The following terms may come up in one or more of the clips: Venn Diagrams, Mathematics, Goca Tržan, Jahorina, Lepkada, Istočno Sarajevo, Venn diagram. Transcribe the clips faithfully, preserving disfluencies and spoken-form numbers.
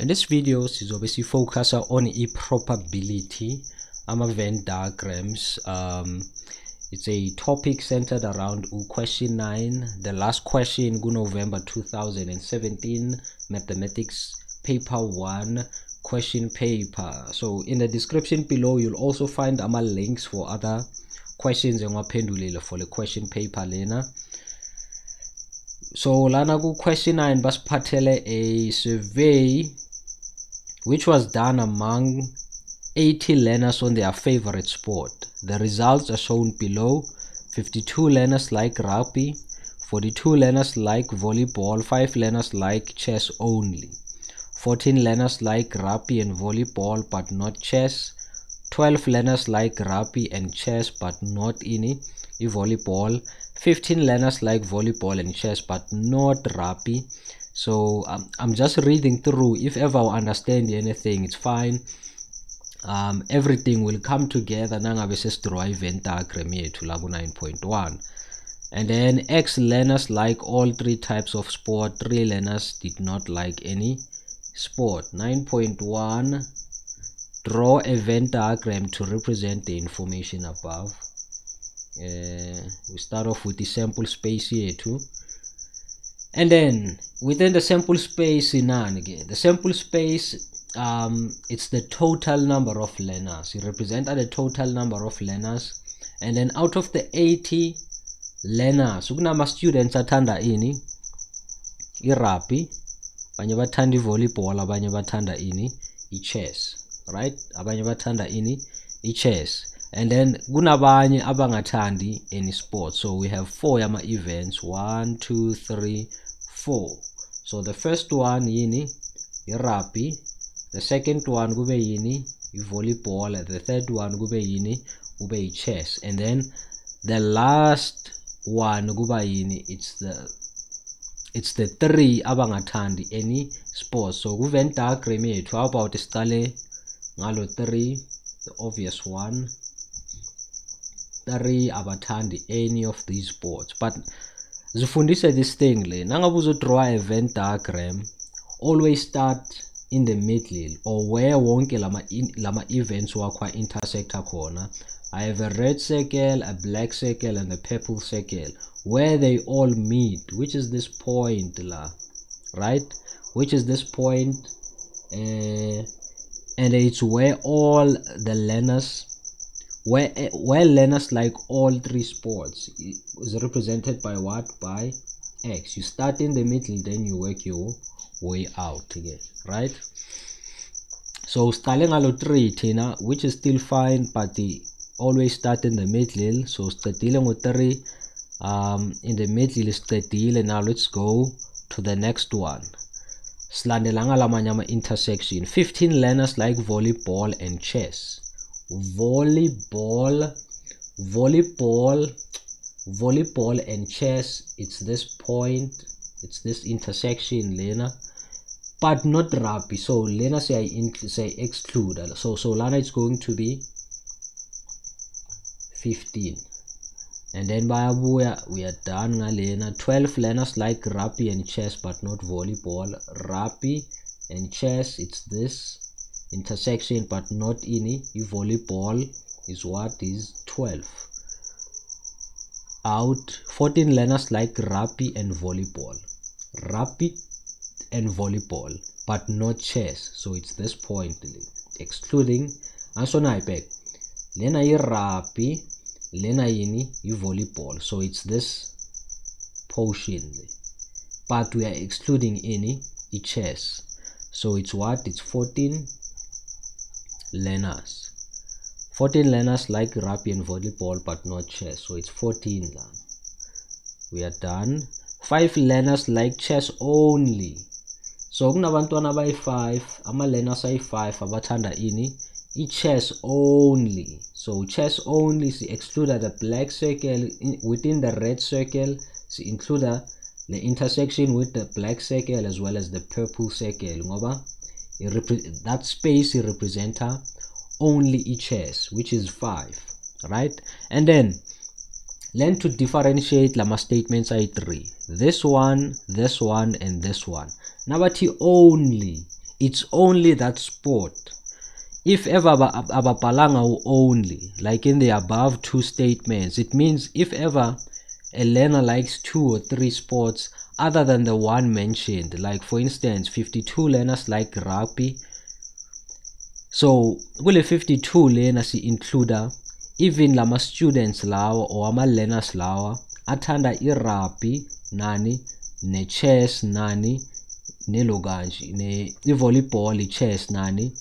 And this video is obviously focused on a probability, I'm a Venn diagrams. Um, it's a topic centered around question nine, the last question, November two thousand seventeen, Mathematics paper one question paper. So in the description below, you'll also find um, links for other questions and wapendulele for the question paper lena. So lana ku question nine basiphathele a survey which was done among eighty learners on their favorite sport. The results are shown below. fifty-two learners like rugby, forty-two learners like volleyball, five learners like chess only, fourteen learners like rugby and volleyball but not chess, twelve learners like rugby and chess but not in volleyball, fifteen learners like volleyball and chess but not rugby. So um, I'm just reading through. If ever I understand anything, it's fine. Um, everything will come together nangabe sesidrowa i-Venn diagram yethu la ku nine point one. And then X learners like all three types of sport, three learners did not like any sport. nine point one, draw a Venn diagram to represent the information above. Uh, we start off with the sample space here too, and then within the sample space in again the sample space um it's the total number of learners. You represent the total number of learners, and then out of the eighty learners kunama students athanda ini irugby, abanye bathanda volleyball, abanye bathanda ini ichess, right? Abanye bathanda ini ichess. And then kunabanye abangathandi any sport. So we have four yama events, one two three four. So the first one yini irugby, the second one kube yini volleyball, the third one kube yini kube chess, and then the last one kuba yini, it's the it's the three abangathandi any sport. So ku Venn diagram yethu how about stale ngalo three, the obvious one, three abathandi any of these sports. But zifundise this thing le nangabe uzodraw a Venn diagram, always start in the middle or where wonke lama in, lama events wakwa intersector khona. I have a red circle, a black circle and a purple circle where they all meet, which is this point la, right? Which is this point, uh, and it's where all the learners where where learners like all three sports is represented by what? By X. You start in the middle, then you work your way out again, right? So starting at three tina, which is still fine, but the always start in the middle. So starting with three, um in the middle is thirty, and now let's go to the next one. Slandelanga lamanyama intersection. fifteen learners like volleyball and chess. Volleyball, volleyball, volleyball and chess. It's this point. It's this intersection, Lena. But not rugby. So Lena say I say exclude. So so Lana it's going to be fifteen. And then by we are, we are done Lena. twelve learners like rugby and chess, but not volleyball. Rugby and chess. It's this intersection but not in volleyball is what is twelve. Out fourteen learners like rugby and volleyball, rugby and volleyball but not chess, so it's this point excluding. And so now I beg lena yi rugby, lena yini yi volleyball, so it's this portion but we are excluding any chess, so it's what? It's fourteen learners, fourteen learners like rugby and volleyball but not chess, so it's fourteen. We are done. Five learners like chess only. So kunabantwana by five, ama learners ay five abathanda ini chess only. So chess only si exclude the black circle in, within the red circle, si include the intersection with the black circle as well as the purple circle ngoba that space is representa only chess, which is five, right? And then learn to differentiate lama statements are three, this one, this one and this one. Nabati only it's only that sport. If ever abapalanga only, like in the above two statements, it means if ever a learner likes two or three sports other than the one mentioned, like for instance fifty-two learners like rugby, so will fifty-two learners include even lama students lawa or ama learners lawa athanda irugby nani ne chess nani ne loganji ne volleyball chess nani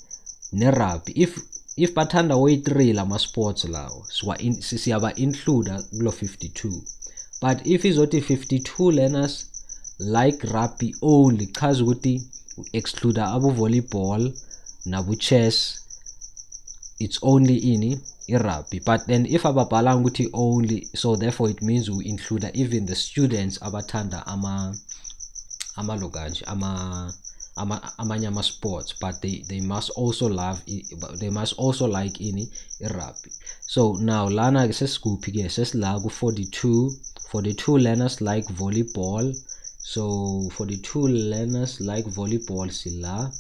ne rugby. If if bathanda way three lama sports lawa so in siyaba include kulo fifty-two. But if it's only fifty-two learners like rugby only, cause we exclude abu volleyball nabu chess, it's only in rugby. But then if ababalanguti only, so therefore it means we include even the students abatanda ama ama loganj ama ama amanyama sports, but they they must also love they must also like in rugby. So now lana says scoopy says lagu forty-two. forty-two learners like volleyball, so forty-two learners like volleyball sila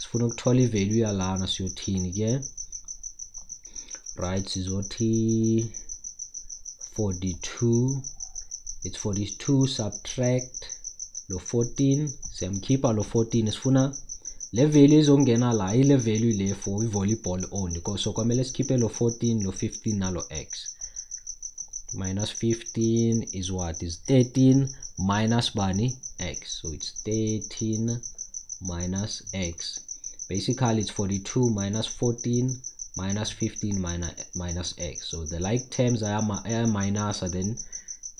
sifuna ukuthola value yalana siyothini ke right sizothi forty-two, it's forty-two subtract lo fourteen siyamkhipha lo fourteen sifuna le value izongena la ile value le for volleyball only, so kwamele sikhiphe lo fourteen lo fifteen nalo x. Minus fifteen is what is thirteen minus bunny x, so it's thirteen minus x. Basically it's forty-two minus fourteen minus fifteen minus minus x, so the like terms are, are minus and then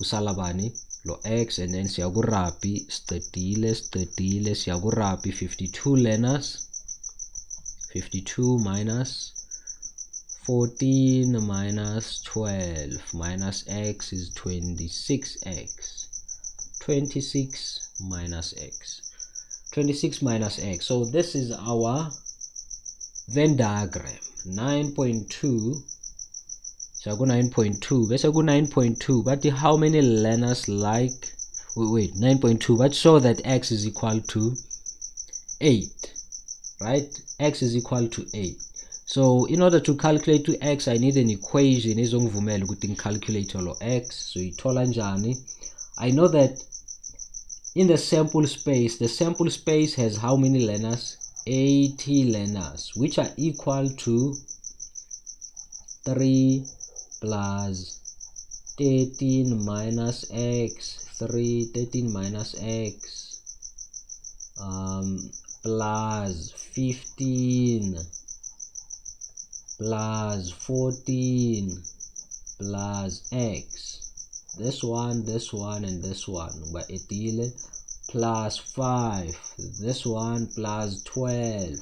kusala bunny lo x, and then siyagurapi stedile stedile siyagurapi fifty-two learners, fifty-two minus fourteen minus twelve minus x is twenty-six x, twenty-six minus x, twenty-six minus x. So this is our Venn diagram, nine point two. So I go nine point two, let's go nine point two, but how many learners like wait, wait nine point two, but show that x is equal to eight, right? X is equal to eight. So in order to calculate to x, I need an equation ezongivumela ukuthi ngicalculate lo x. So ithola njani? I know that in the sample space, the sample space has how many learners? eighty learners, which are equal to three plus thirteen minus x, three, thirteen minus x, um, plus fifteen plus fourteen plus x, this one, this one, and this one, but it plus five, this one, plus twelve,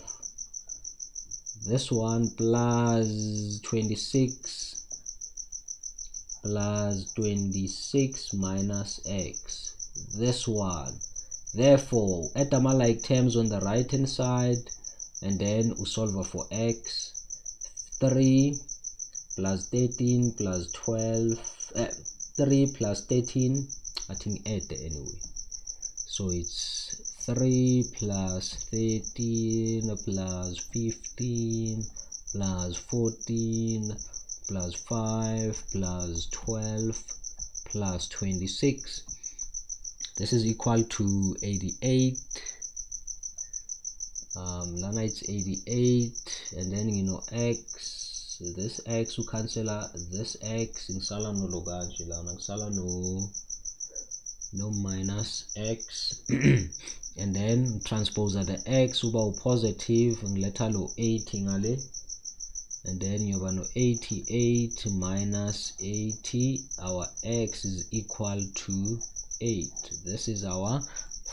this one, plus twenty-six, plus twenty-six minus x, this one. Therefore add the like terms on the right hand side, and then we solve for x. three plus thirteen plus twelve, uh, three plus thirteen, I think eight anyway, so it's three plus thirteen plus fifteen plus fourteen plus five plus twelve plus twenty-six. This is equal to eighty-eight. Um lana it's eighty-eight, and then you know x, this x will cancel out this x in salano loganji lana salano no minus x and then transpose the x uba positive and letter lo eighty ngale, and then you have no eighty-eight minus eighty, our x is equal to eight. This is our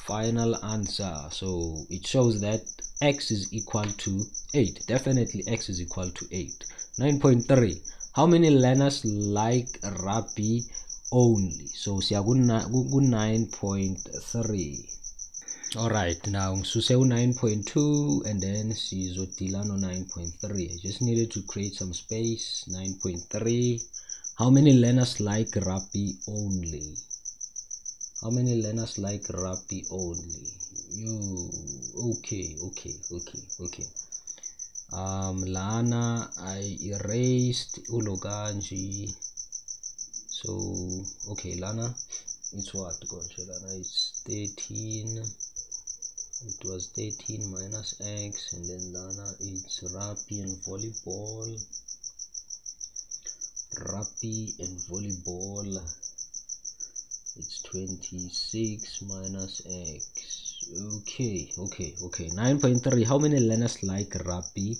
final answer. So it shows that x is equal to eight. Definitely x is equal to eight. nine point three, how many learners like rugby only? So nine point three. All right, now nine point two, and then sizodilano nine point three. I just needed to create some space. Nine point three, how many learners like rugby only? How many learners like rugby only? you okay okay okay okay um Lana, I erased uloganji. So okay, Lana, it's what Lana is thirteen. It was thirteen minus x, and then Lana is rugby and volleyball. Rugby and volleyball, it's twenty-six minus x. Okay, okay, okay. nine point three. How many learners like rugby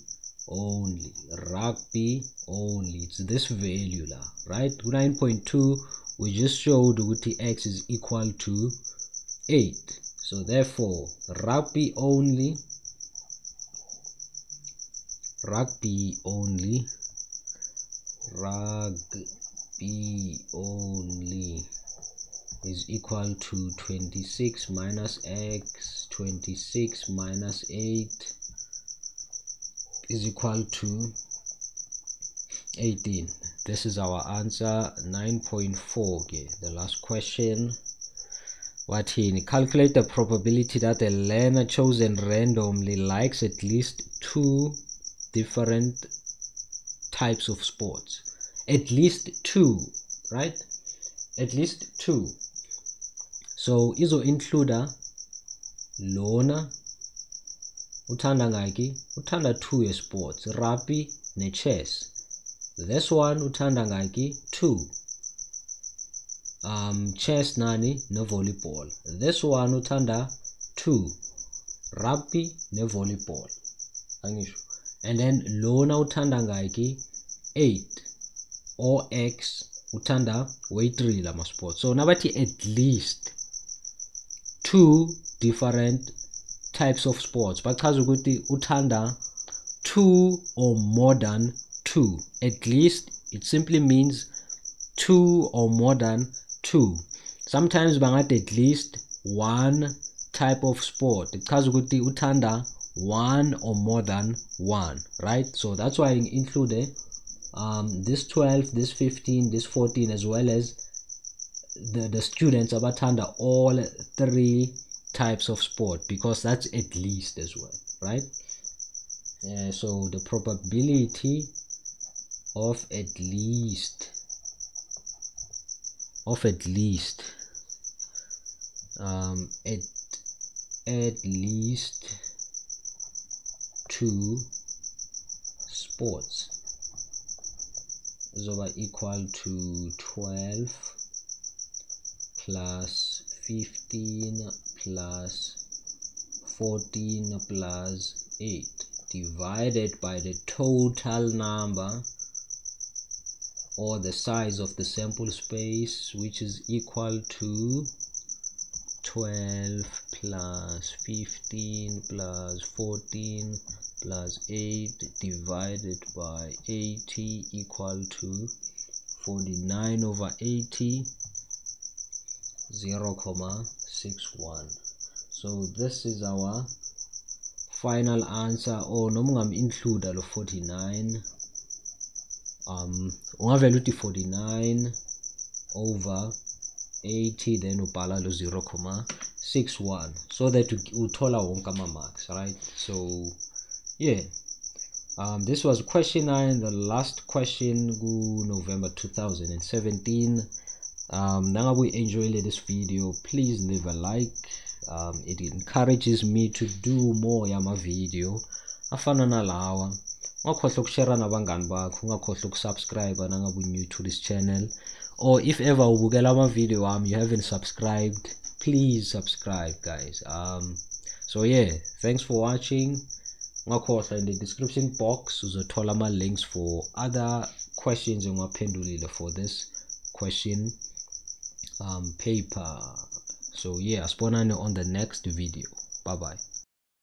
only? Rugby only. It's this value la, right? nine point two. We just showed with the x is equal to eight. So therefore, rugby only. Rugby only. Rugby only is equal to twenty-six minus x. twenty-six minus eight is equal to eighteen. This is our answer, nine point four. Okay, the last question. What in calculate the probability that a learner chosen randomly likes at least two different types of sports. At least two, right? At least two. So izo include lona uthanda ngaki, uthanda two sports, rugby ne chess. This one uthanda ngaki two, um chess nani no volleyball. This one uthanda two, rugby ne volleyball. Angisho. And then lona uthanda ngaki eight, or x uthanda way three lama sports. So nabati at least two different types of sports, but kazukuthi uthanda two or more than two. At least it simply means two or more than two. Sometimes bangat at least one type of sport, kazukuthi uthanda one or more than one, right? So that's why I include um this twelve, this fifteen, this fourteen, as well as the the students about under all three types of sport, because that's at least as well, right? Uh, so the probability of at least of at least um at at least two sports is over equal to twelve plus fifteen plus fourteen plus eight divided by the total number or the size of the sample space, which is equal to twelve plus fifteen plus fourteen plus eight divided by eighty equal to forty-nine over eighty, zero comma six one. So this is our final answer. Or no mungam include alo forty-nine, um ungaveluti forty-nine over eighty, then upala lo zero comma six one, so that uthola wonke ama marks, right? So yeah, um this was question nine, the last question, November two thousand seventeen. Um now we enjoyed this video, please leave a like. Um it encourages me to do more yama video afana nalawa. Ungakhohlwa ukushare nabangani bakho, ungakhohlwa ukusubscribe nangabe new to this channel, or if ever ubukela ama video um you haven't subscribed, please subscribe guys. Um so yeah, thanks for watching. Ngakhohlwa in the description box uzothola ama links for other questions engaphendulile for this question um paper. So yeah, asibonane on the next video. Bye bye.